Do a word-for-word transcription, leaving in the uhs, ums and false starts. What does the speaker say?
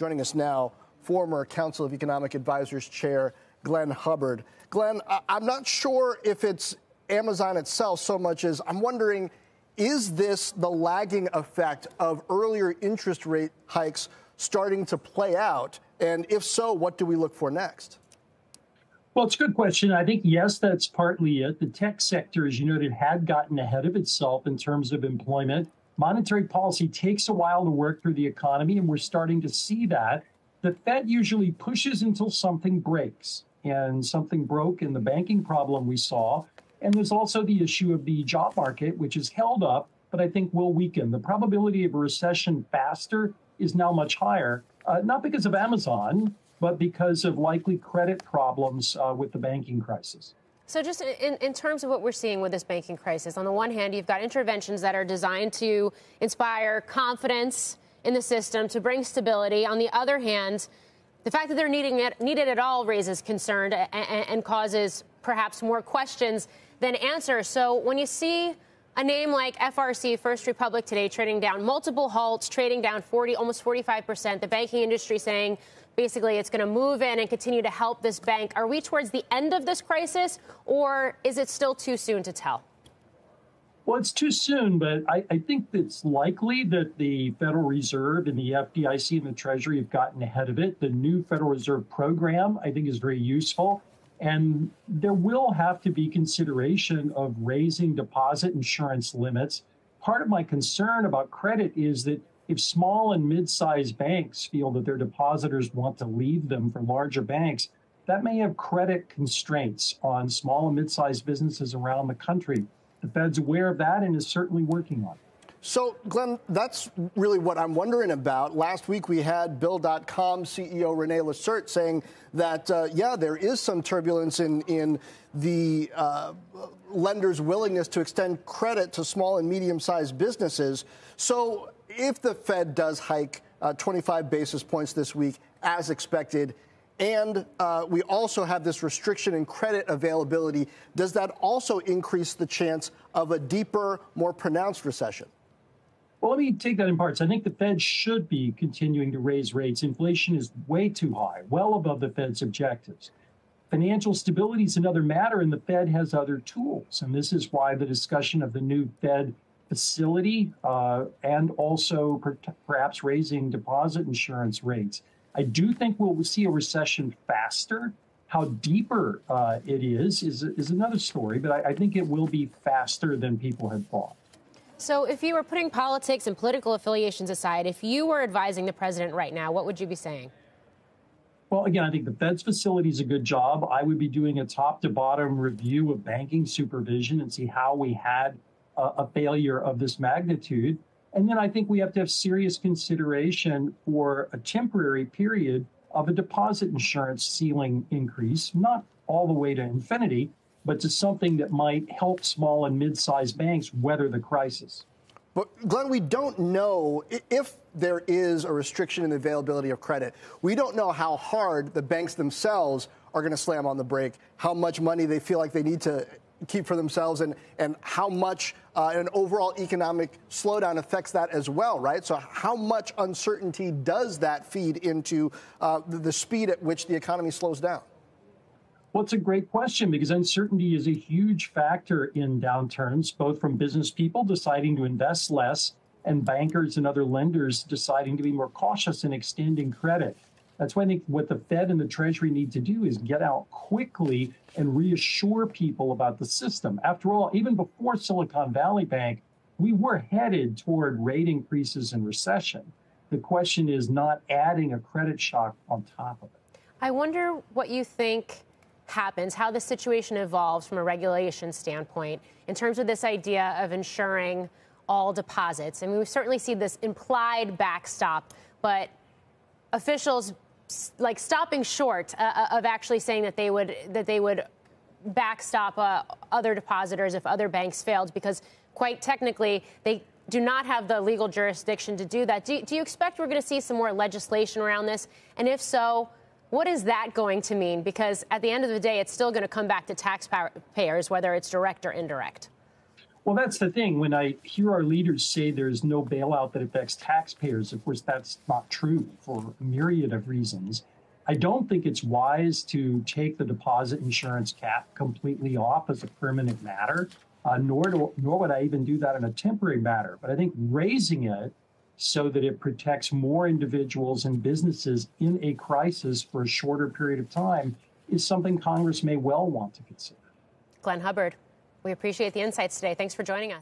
Joining us now, former Council of Economic Advisors Chair Glenn Hubbard. Glenn, I'm not sure if it's Amazon itself so much as I'm wondering, is this the lagging effect of earlier interest rate hikes starting to play out? And if so, what do we look for next? Well, it's a good question. I think, yes, that's partly it. The tech sector, as you noted, had gotten ahead of itself in terms of employment. Monetary policy takes a while to work through the economy, and we're starting to see that. The Fed usually pushes until something breaks, and something broke in the banking problem we saw. And there's also the issue of the job market, which is held up, but I think will weaken. The probability of a recession faster is now much higher, uh, not because of Amazon, but because of likely credit problems uh, with the banking crisis. So just in, in terms of what we're seeing with this banking crisis, on the one hand, you've got interventions that are designed to inspire confidence in the system, to bring stability. On the other hand, the fact that they're needing it, needed at all raises concern and, and causes perhaps more questions than answers. So when you see a name like F R C, First Republic, today trading down multiple halts, trading down forty, almost forty-five percent, the banking industry saying basically it's going to move in and continue to help this bank. Are we towards the end of this crisis, or is it still too soon to tell? Well, it's too soon, but I, I think it's likely that the Federal Reserve and the F D I C and the Treasury have gotten ahead of it. The new Federal Reserve program, I think, is very useful. And there will have to be consideration of raising deposit insurance limits. Part of my concern about credit is that if small and mid-sized banks feel that their depositors want to leave them for larger banks, that may have credit constraints on small and mid-sized businesses around the country. The Fed's aware of that and is certainly working on it. So, Glenn, that's really what I'm wondering about. Last week we had Bill dot com C E O Renee Lassert saying that, uh, yeah, there is some turbulence in, in the uh, lenders' willingness to extend credit to small and medium-sized businesses. So if the Fed does hike uh, twenty-five basis points this week, as expected, and uh, we also have this restriction in credit availability, does that also increase the chance of a deeper, more pronounced recession? Well, let me take that in parts. I think the Fed should be continuing to raise rates. Inflation is way too high, well above the Fed's objectives. Financial stability is another matter, and the Fed has other tools. And this is why the discussion of the new Fed facility uh, and also per perhaps raising deposit insurance rates. I do think we'll see a recession faster. How deeper uh, it is, is is another story, but I, I think it will be faster than people had thought. So if you were putting politics and political affiliations aside, if you were advising the president right now, what would you be saying? Well, again, I think the Fed's facility is a good job. I would be doing a top-to-bottom review of banking supervision and see how we had a, a failure of this magnitude. And then I think we have to have serious consideration for a temporary period of a deposit insurance ceiling increase, not all the way to infinity, but to something that might help small and mid-sized banks weather the crisis. But, Glenn, we don't know if there is a restriction in the availability of credit. We don't know how hard the banks themselves are going to slam on the brake, how much money they feel like they need to keep for themselves, and, and how much uh, an overall economic slowdown affects that as well, right? So how much uncertainty does that feed into uh, the, the speed at which the economy slows down? Well, it's a great question, because uncertainty is a huge factor in downturns, both from business people deciding to invest less and bankers and other lenders deciding to be more cautious in extending credit. That's why I think what the Fed and the Treasury need to do is get out quickly and reassure people about the system. After all, even before Silicon Valley Bank, we were headed toward rate increases and recession. The question is not adding a credit shock on top of it. I wonder what you think happens, how the situation evolves from a regulation standpoint in terms of this idea of insuring all deposits. I mean, we certainly see this implied backstop, but officials like stopping short uh, of actually saying that they would that they would backstop uh, other depositors if other banks failed, because quite technically they do not have the legal jurisdiction to do that. Do, do you expect we're going to see some more legislation around this? And if so, what is that going to mean? Because at the end of the day, it's still going to come back to taxpayers, whether it's direct or indirect. Well, that's the thing. When I hear our leaders say there's no bailout that affects taxpayers, of course, that's not true for a myriad of reasons. I don't think it's wise to take the deposit insurance cap completely off as a permanent matter, uh, nor, do, nor would I even do that in a temporary matter. But I think raising it so that it protects more individuals and businesses in a crisis for a shorter period of time is something Congress may well want to consider. Glenn Hubbard, we appreciate the insights today. Thanks for joining us.